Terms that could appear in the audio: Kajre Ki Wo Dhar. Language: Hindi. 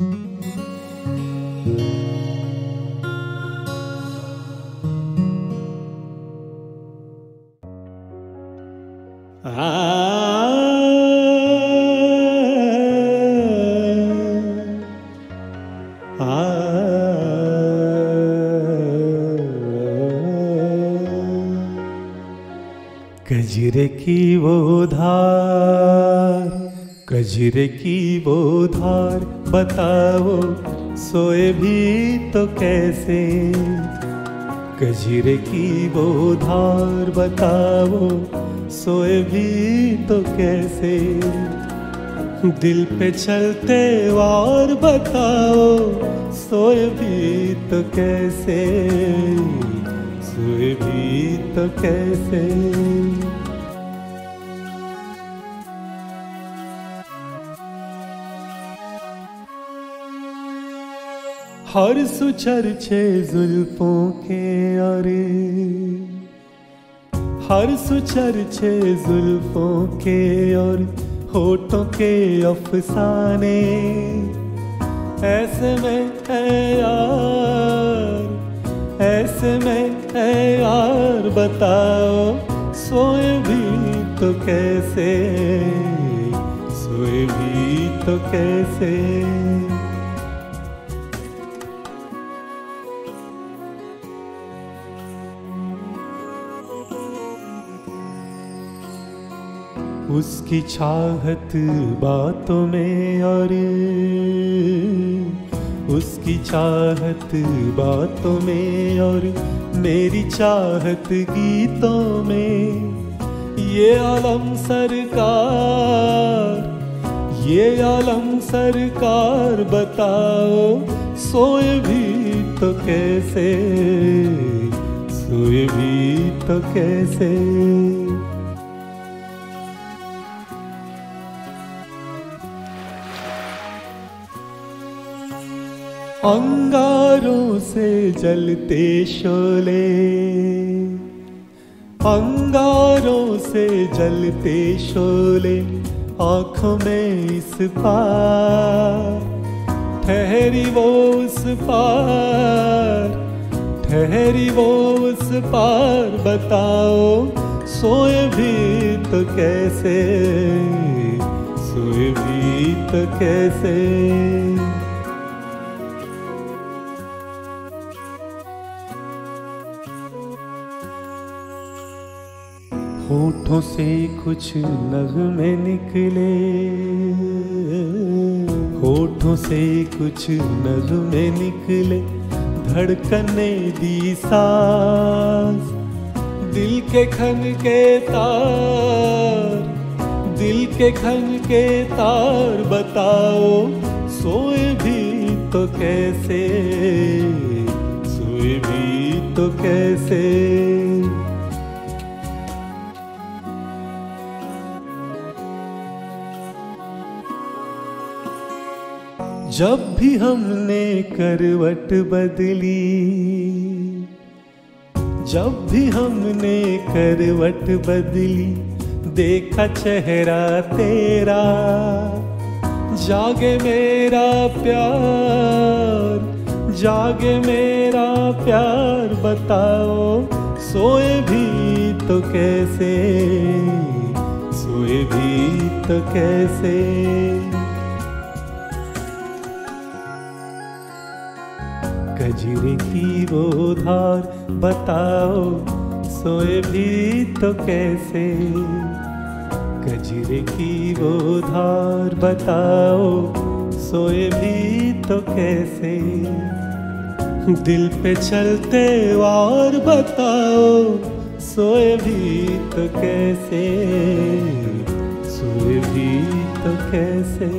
कजरे की वो धार, कजरे की वो धार बताओ सोए भी तो कैसे। कजरे की वो धार बताओ सोए भी तो कैसे। दिल पे चलते वार बताओ सोए भी तो कैसे, सोए भी तो कैसे। हर सुचर्चे जुल्फों के आरे, हर सुचर्चे जुल्फों के और होठों के अफसाने। ऐसे में है यार, ऐसे में है यार बताओ सोए भी तो कैसे, सोए भी तो कैसे। उसकी चाहत बातों में और, उसकी चाहत बातों में और मेरी चाहत गीतों में। ये आलम सरकार, ये आलम सरकार बताओ सोए भी तो कैसे, सोए भी तो कैसे। अंगारों से जलते शोले, अंगारों से जलते शोले आँखों में इस पार। ठहरी वो उस पार, ठहरी वो उस पार बताओ सोए भी तो कैसे, सोए भी तो कैसे। होठों से कुछ नगमे निकले, होठों से कुछ नगमे निकले धड़कने दी सांस। दिल के खन के तार, दिल के खन के तार बताओ सोए भी तो कैसे, सोए भी तो कैसे। जब भी हमने करवट बदली, जब भी हमने करवट बदली देखा चेहरा तेरा। जागे मेरा प्यार, जागे मेरा प्यार बताओ सोए भी तो कैसे, सोए भी तो कैसे। कजरे की वो धार बताओ सोए भी तो कैसे, कजरे की वो धार बताओ सोए भी तो कैसे। दिल पे चलते वार बताओ सोए भी तो कैसे, सोए भी तो कैसे।